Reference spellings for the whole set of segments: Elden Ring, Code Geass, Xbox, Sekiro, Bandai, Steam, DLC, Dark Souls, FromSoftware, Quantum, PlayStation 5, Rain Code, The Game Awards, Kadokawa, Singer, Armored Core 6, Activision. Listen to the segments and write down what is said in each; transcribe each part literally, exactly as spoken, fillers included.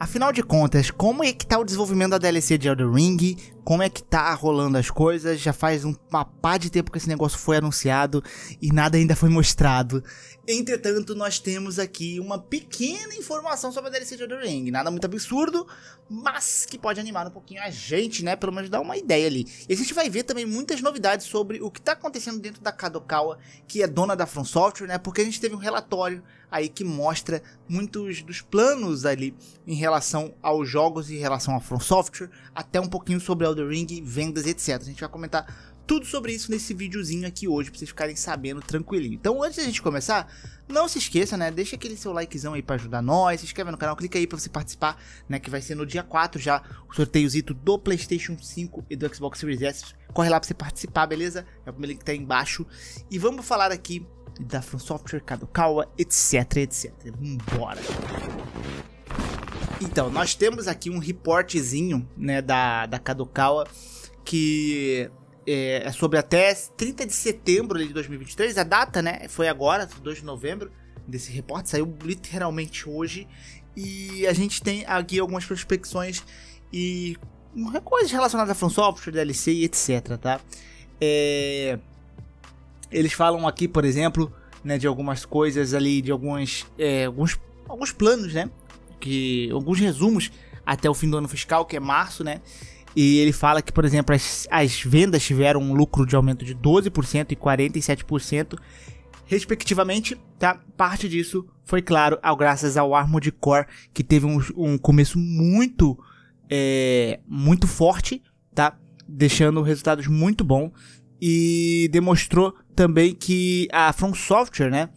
Afinal de contas, como é que tá o desenvolvimento da D L C de Elden Ring? Como é que tá rolando as coisas? Já faz uma pá de tempo que esse negócio foi anunciado e nada ainda foi mostrado. Entretanto, nós temos aqui uma pequena informação sobre a D L C de Elden Ring. Nada muito absurdo, mas que pode animar um pouquinho a gente, né? Pelo menos dar uma ideia ali. E a gente vai ver também muitas novidades sobre o que tá acontecendo dentro da Kadokawa, que é dona da FromSoftware, né? Porque a gente teve um relatório aí que mostra muitos dos planos ali em relação aos jogos e em relação à FromSoftware, até um pouquinho sobre Elden Ring, vendas, etcétera. A gente vai comentar tudo sobre isso nesse videozinho aqui hoje, pra vocês ficarem sabendo tranquilinho. Então, antes da gente começar, não se esqueça, né, deixa aquele seu likezão aí pra ajudar nós, se inscreve no canal, clica aí pra você participar, né, que vai ser no dia quatro já, o sorteiozito do PlayStation cinco e do Xbox Series S, corre lá pra você participar, beleza? É o primeiro link que tá aí embaixo, e vamos falar aqui da FromSoftware, Kadokawa, etc, etcétera. Vambora! Então, nós temos aqui um reportezinho, né, da, da Kadokawa, que é, é sobre até trinta de setembro de dois mil e vinte e três, a data, né, foi agora, dois de novembro, desse reporte, saiu literalmente hoje, e a gente tem aqui algumas prospecções e coisas relacionadas à FromSoftware, D L C e etcétera, tá? É, eles falam aqui, por exemplo, né, de algumas coisas ali, de alguns, é, alguns, alguns planos, né? Que alguns resumos até o fim do ano fiscal, que é março, né? E ele fala que, por exemplo, as, as vendas tiveram um lucro de aumento de doze por cento e quarenta e sete por cento, respectivamente, tá? Parte disso foi, claro, ao, graças ao Armored Core, que teve um, um começo muito, é, muito forte, tá? Deixando resultados muito bons. E demonstrou também que a FromSoftware, né?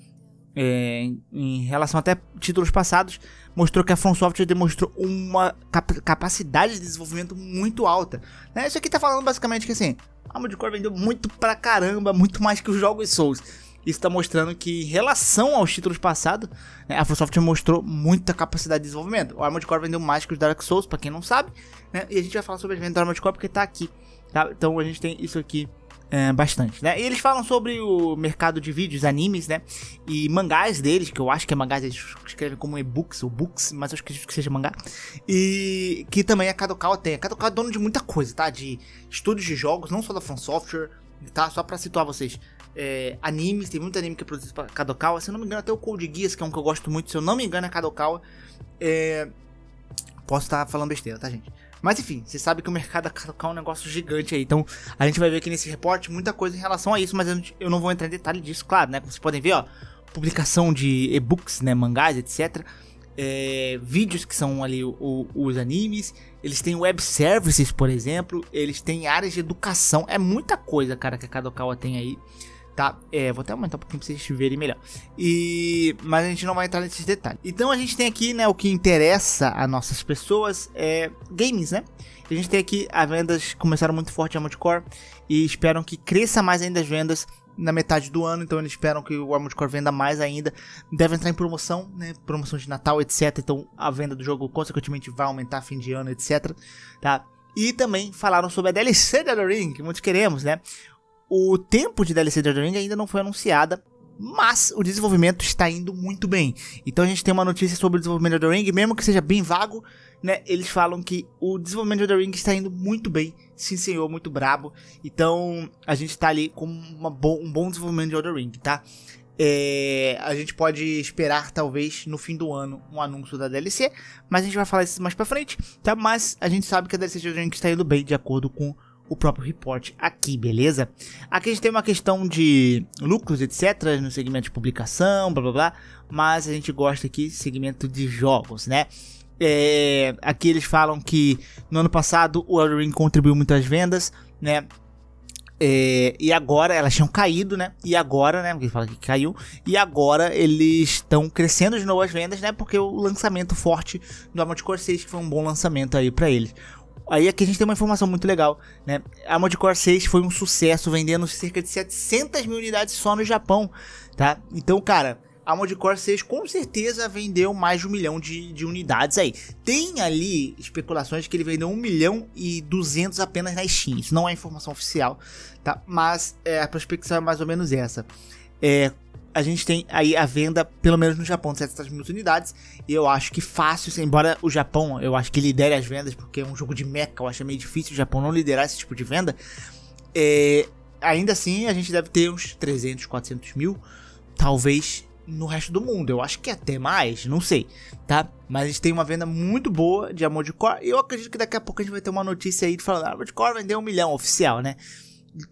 É, em relação até títulos passados, mostrou que a FromSoftware demonstrou uma cap capacidade de desenvolvimento muito alta, né? Isso aqui tá falando basicamente que assim, a Armored Core vendeu muito pra caramba, muito mais que os jogos Souls. Isso tá mostrando que em relação aos títulos passados, né, a FromSoftware mostrou muita capacidade de desenvolvimento. O Armored Core vendeu mais que os Dark Souls, pra quem não sabe, né? E a gente vai falar sobre as vendas do Armored Core porque tá aqui, tá? Então a gente tem isso aqui bastante, né? E eles falam sobre o mercado de vídeos, animes, né? E mangás deles, que eu acho que é mangás, eles escrevem como e-books ou books, mas eu acredito que seja mangá. E que também a Kadokawa tem. A Kadokawa é dono de muita coisa, tá? De estúdios de jogos, não só da FromSoftware, tá? Só pra situar vocês. É, animes, tem muito anime que é produzido pra Kadokawa. Se eu não me engano, até o Code Geass, que é um que eu gosto muito, se eu não me engano, é a Kadokawa. É... Posso estar falando besteira, tá, gente? Mas enfim, você sabe que o mercado da Kadokawa é um negócio gigante aí, então a gente vai ver aqui nesse reporte muita coisa em relação a isso, mas eu não vou entrar em detalhe disso, claro, né? Como vocês podem ver, ó, publicação de e-books, né, mangás, etcétera, é, vídeos que são ali o, o, os animes, eles têm web services, por exemplo, eles têm áreas de educação, é muita coisa, cara, que a Kadokawa tem aí, tá? É, vou até aumentar um pouquinho pra vocês verem melhor, e... mas a gente não vai entrar nesses detalhes. Então a gente tem aqui, né, o que interessa a nossas pessoas é games, né? A gente tem aqui, as vendas começaram muito forte a Armored Core e esperam que cresça mais ainda as vendas na metade do ano, então eles esperam que o Armored Core venda mais ainda, deve entrar em promoção, né, promoção de Natal, etcétera, então a venda do jogo consequentemente vai aumentar fim de ano, etcétera, tá? E também falaram sobre a D L C da Elden Ring, que muitos queremos, né? O tempo de D L C de Elden Ring ainda não foi anunciada, mas o desenvolvimento está indo muito bem. Então a gente tem uma notícia sobre o desenvolvimento de Elden Ring, mesmo que seja bem vago, né? Eles falam que o desenvolvimento de Elden Ring está indo muito bem, sim senhor, muito brabo. Então a gente está ali com uma bo um bom desenvolvimento de Elden Ring, tá? É, a gente pode esperar, talvez, no fim do ano, um anúncio da D L C, mas a gente vai falar isso mais pra frente, tá? Mas a gente sabe que a D L C de Elden Ring está indo bem, de acordo com o próprio report aqui, beleza? Aqui a gente tem uma questão de lucros, etcétera, no segmento de publicação, blá blá blá, mas a gente gosta aqui segmento de jogos, né? É, aqui eles falam que no ano passado o Elden Ring contribuiu muito às vendas, né? É, e agora elas tinham caído, né? E agora, né? Porque fala que caiu. E agora eles estão crescendo de novo as vendas, né? Porque o lançamento forte do Armored Core seis, que foi um bom lançamento aí pra eles. Aí aqui a gente tem uma informação muito legal, né? A Armored Core seis foi um sucesso, vendendo cerca de setecentas mil unidades só no Japão, tá? Então, cara, a Armored Core seis com certeza vendeu mais de um milhão de, de unidades aí. Tem ali especulações que ele vendeu um milhão e duzentos apenas na Steam. Isso não é informação oficial, tá? Mas é, a prospecção é mais ou menos essa. é, a gente tem aí a venda, pelo menos no Japão, de setecentas mil unidades. E eu acho que fácil, embora o Japão, eu acho que lidere as vendas, porque é um jogo de mecha, eu acho meio difícil o Japão não liderar esse tipo de venda. É, ainda assim, a gente deve ter uns trezentos, quatrocentos mil, talvez, no resto do mundo. Eu acho que até mais, não sei, tá? Mas a gente tem uma venda muito boa de Armored Core. E eu acredito que daqui a pouco a gente vai ter uma notícia aí falando ah, Armored Core vendeu um milhão oficial, né?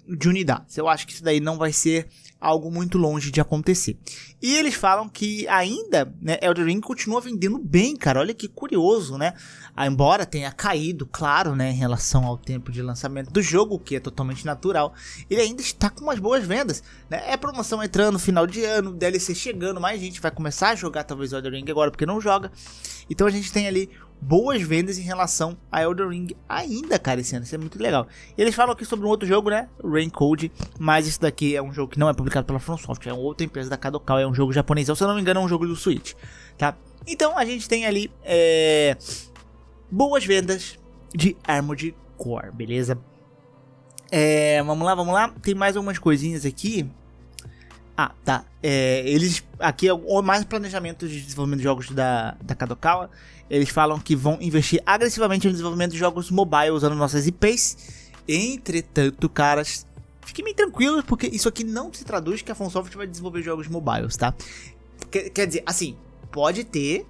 De unidades. Eu acho que isso daí não vai ser algo muito longe de acontecer. E eles falam que ainda, né, Elden Ring continua vendendo bem, cara. Olha que curioso, né? Embora tenha caído, claro, né, em relação ao tempo de lançamento do jogo, o que é totalmente natural, ele ainda está com umas boas vendas, né? É promoção entrando, final de ano, D L C chegando, mais gente vai começar a jogar talvez Elden Ring agora porque não joga. Então a gente tem ali boas vendas em relação a Elden Ring ainda, cara, esse ano, isso é muito legal. Eles falam aqui sobre um outro jogo, né, Rain Code, mas esse daqui é um jogo que não é publicado pela FromSoftware, é outra empresa da Kadokawa, é um jogo japonês, se eu não me engano é um jogo do Switch, tá? Então a gente tem ali é, boas vendas de Armored Core, beleza? É, vamos lá, vamos lá, tem mais algumas coisinhas aqui. Ah, tá, é, eles, aqui é mais planejamento de desenvolvimento de jogos da, da Kadokawa. Eles falam que vão investir agressivamente no desenvolvimento de jogos mobile usando nossas I Ps. Entretanto, caras, fiquem bem tranquilos, porque isso aqui não se traduz que a FromSoftware vai desenvolver jogos mobiles, tá? Quer, quer dizer, assim, pode ter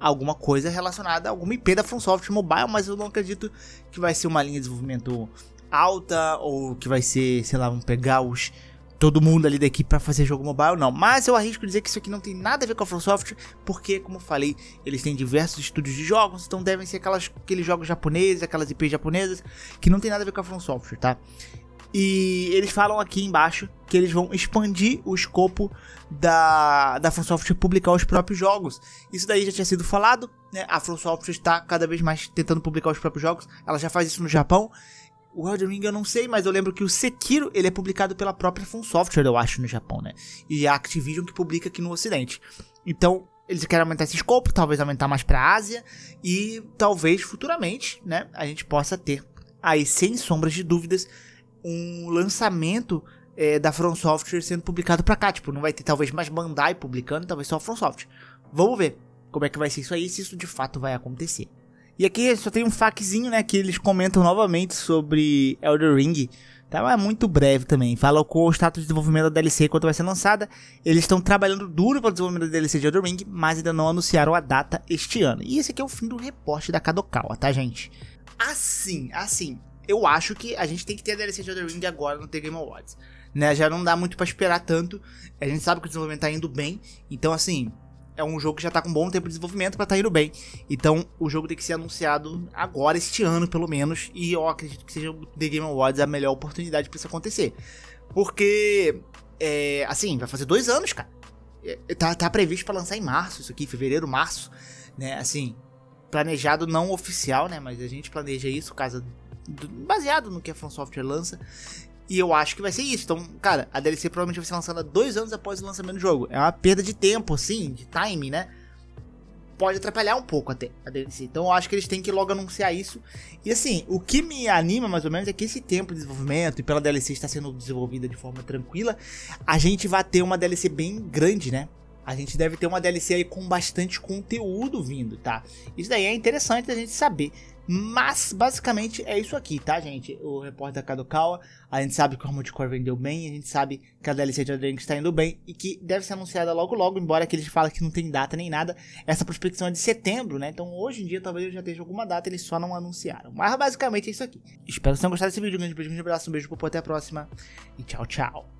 alguma coisa relacionada a alguma I P da FromSoftware mobile, mas eu não acredito que vai ser uma linha de desenvolvimento alta, ou que vai ser, sei lá, vão pegar os... todo mundo ali da equipe para fazer jogo mobile, não. Mas eu arrisco dizer que isso aqui não tem nada a ver com a FromSoftware, porque, como eu falei, eles têm diversos estúdios de jogos, então devem ser aquelas, aqueles jogos japoneses, aquelas I Ps japonesas, que não tem nada a ver com a FromSoftware, tá? E eles falam aqui embaixo que eles vão expandir o escopo da, da FromSoftware publicar os próprios jogos. Isso daí já tinha sido falado, né? A FromSoftware está cada vez mais tentando publicar os próprios jogos, ela já faz isso no Japão. O Elden Ring eu não sei, mas eu lembro que o Sekiro, ele é publicado pela própria FromSoftware, eu acho, no Japão, né? E a Activision que publica aqui no Ocidente. Então, eles querem aumentar esse escopo, talvez aumentar mais pra Ásia, e talvez futuramente, né, a gente possa ter aí, sem sombras de dúvidas, um lançamento é, da FromSoftware sendo publicado pra cá. Tipo, não vai ter talvez mais Bandai publicando, talvez só a FromSoftware. Vamos ver como é que vai ser isso aí, se isso de fato vai acontecer. E aqui só tem um faquezinho, né, que eles comentam novamente sobre Elden Ring, tá? Mas é muito breve também. Fala qual o status de desenvolvimento da D L C quando vai ser lançada. Eles estão trabalhando duro para o desenvolvimento da D L C de Elden Ring, mas ainda não anunciaram a data este ano. E esse aqui é o fim do reporte da Kadokawa, tá, gente? Assim, assim, eu acho que a gente tem que ter a D L C de Elden Ring agora no The Game Awards, né? Já não dá muito para esperar tanto. A gente sabe que o desenvolvimento tá indo bem, então assim... é um jogo que já tá com um bom tempo de desenvolvimento pra tá indo bem. Então, o jogo tem que ser anunciado agora, este ano, pelo menos. E eu acredito que seja o The Game Awards a melhor oportunidade pra isso acontecer. Porque, é, assim, vai fazer dois anos, cara. É, tá, tá previsto pra lançar em março, isso aqui, fevereiro, março. Né, assim, planejado não oficial, né? Mas a gente planeja isso, caso do, baseado no que a FromSoftware lança. E eu acho que vai ser isso. Então, cara, a D L C provavelmente vai ser lançada dois anos após o lançamento do jogo. É uma perda de tempo, assim, de time, né? Pode atrapalhar um pouco até a D L C. Então eu acho que eles têm que logo anunciar isso. E assim, o que me anima mais ou menos é que esse tempo de desenvolvimento, e pela D L C está sendo desenvolvida de forma tranquila, a gente vai ter uma D L C bem grande, né? A gente deve ter uma D L C aí com bastante conteúdo vindo, tá? Isso daí é interessante a gente saber. Mas, basicamente, é isso aqui, tá, gente? O repórter da Kadokawa, a gente sabe que o Armored Core vendeu bem, a gente sabe que a D L C de Elden Ring está indo bem e que deve ser anunciada logo logo, embora que eles falem que não tem data nem nada. Essa prospecção é de setembro, né? Então, hoje em dia, talvez eu já esteja alguma data, eles só não anunciaram. Mas, basicamente, é isso aqui. Espero que vocês tenham gostado desse vídeo. Um grande beijo, um grande abraço, um beijo, popô, até a próxima e tchau, tchau.